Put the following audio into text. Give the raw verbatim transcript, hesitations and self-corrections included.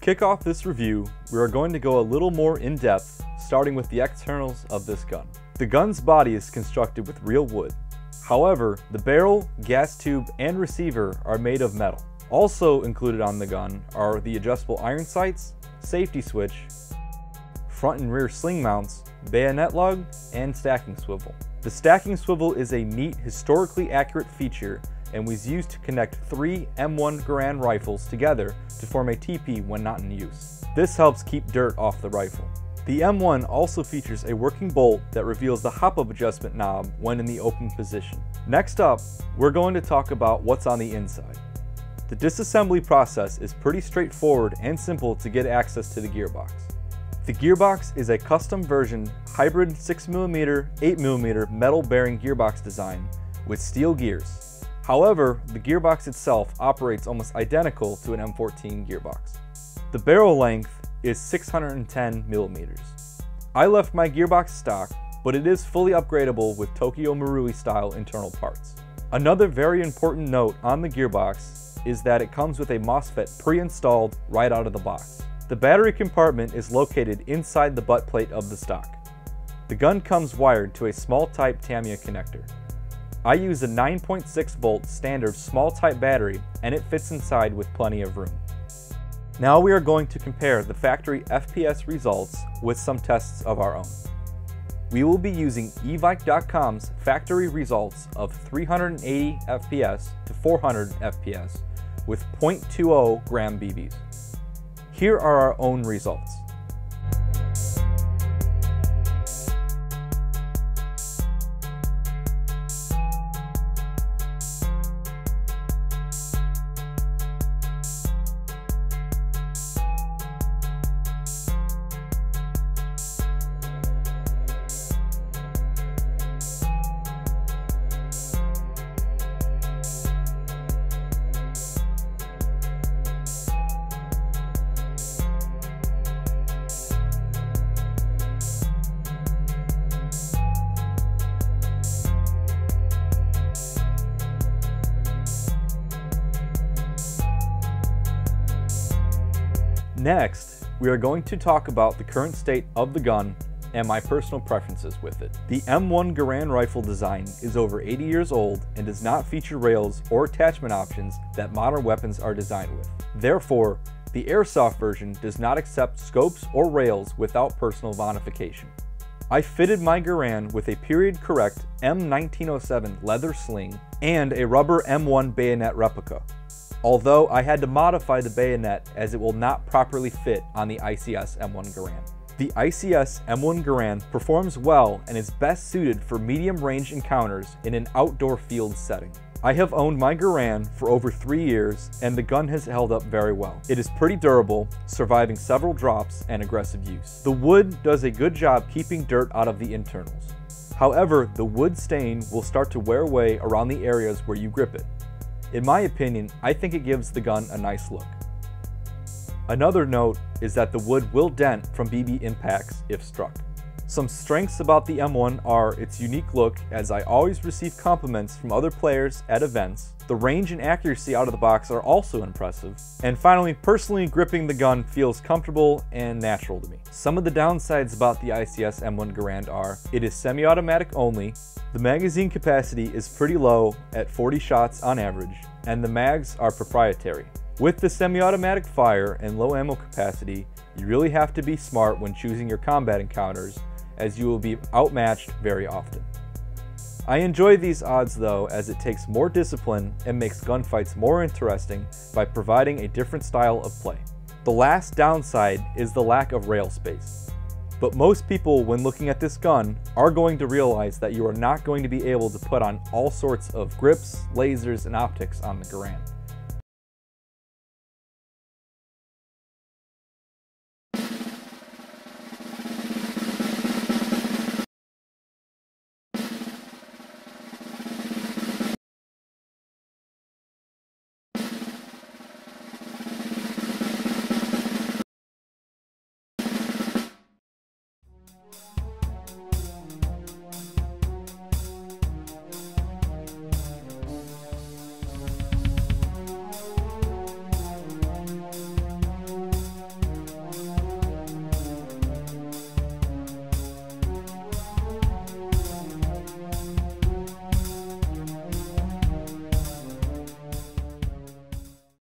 kick off this review, we are going to go a little more in depth, starting with the externals of this gun. The gun's body is constructed with real wood. However, the barrel, gas tube, and receiver are made of metal. Also included on the gun are the adjustable iron sights, safety switch, front and rear sling mounts, bayonet lug, and stacking swivel. The stacking swivel is a neat, historically accurate feature and was used to connect three M one Garand rifles together to form a teepee when not in use. This helps keep dirt off the rifle. The M one also features a working bolt that reveals the hop-up adjustment knob when in the open position. Next up, we're going to talk about what's on the inside. The disassembly process is pretty straightforward and simple to get access to the gearbox. The gearbox is a custom version hybrid six millimeter, eight millimeter metal bearing gearbox design with steel gears. However, the gearbox itself operates almost identical to an M fourteen gearbox. The barrel length is six hundred ten millimeters. I left my gearbox stock, but it is fully upgradable with Tokyo Marui style internal parts. Another very important note on the gearbox is that it comes with a MOSFET pre-installed right out of the box. The battery compartment is located inside the butt plate of the stock. The gun comes wired to a small type Tamiya connector. I use a nine point six volt standard small type battery and it fits inside with plenty of room. Now we are going to compare the factory F P S results with some tests of our own. We will be using evike dot com's factory results of three hundred eighty F P S to four hundred F P S with zero point two zero gram B Bs. Here are our own results. Next, we are going to talk about the current state of the gun and my personal preferences with it. The M one Garand rifle design is over eighty years old and does not feature rails or attachment options that modern weapons are designed with. Therefore, the airsoft version does not accept scopes or rails without personal modification. I fitted my Garand with a period correct M nineteen oh seven leather sling and a rubber M one bayonet replica. Although I had to modify the bayonet as it will not properly fit on the I C S M one Garand. The I C S M one Garand performs well and is best suited for medium range encounters in an outdoor field setting. I have owned my Garand for over three years and the gun has held up very well. It is pretty durable, surviving several drops and aggressive use. The wood does a good job keeping dirt out of the internals. However, the wood stain will start to wear away around the areas where you grip it. In my opinion, I think it gives the gun a nice look. Another note is that the wood will dent from B B impacts if struck. Some strengths about the M one are its unique look, as I always receive compliments from other players at events. The range and accuracy out of the box are also impressive. And finally, personally gripping the gun feels comfortable and natural to me. Some of the downsides about the I C S M one Garand are, it is semi-automatic only, the magazine capacity is pretty low at forty shots on average, and the mags are proprietary. With the semi-automatic fire and low ammo capacity, you really have to be smart when choosing your combat encounters, as you will be outmatched very often. I enjoy these odds though, as it takes more discipline and makes gunfights more interesting by providing a different style of play. The last downside is the lack of rail space. But most people, when looking at this gun, are going to realize that you are not going to be able to put on all sorts of grips, lasers, and optics on the Garand.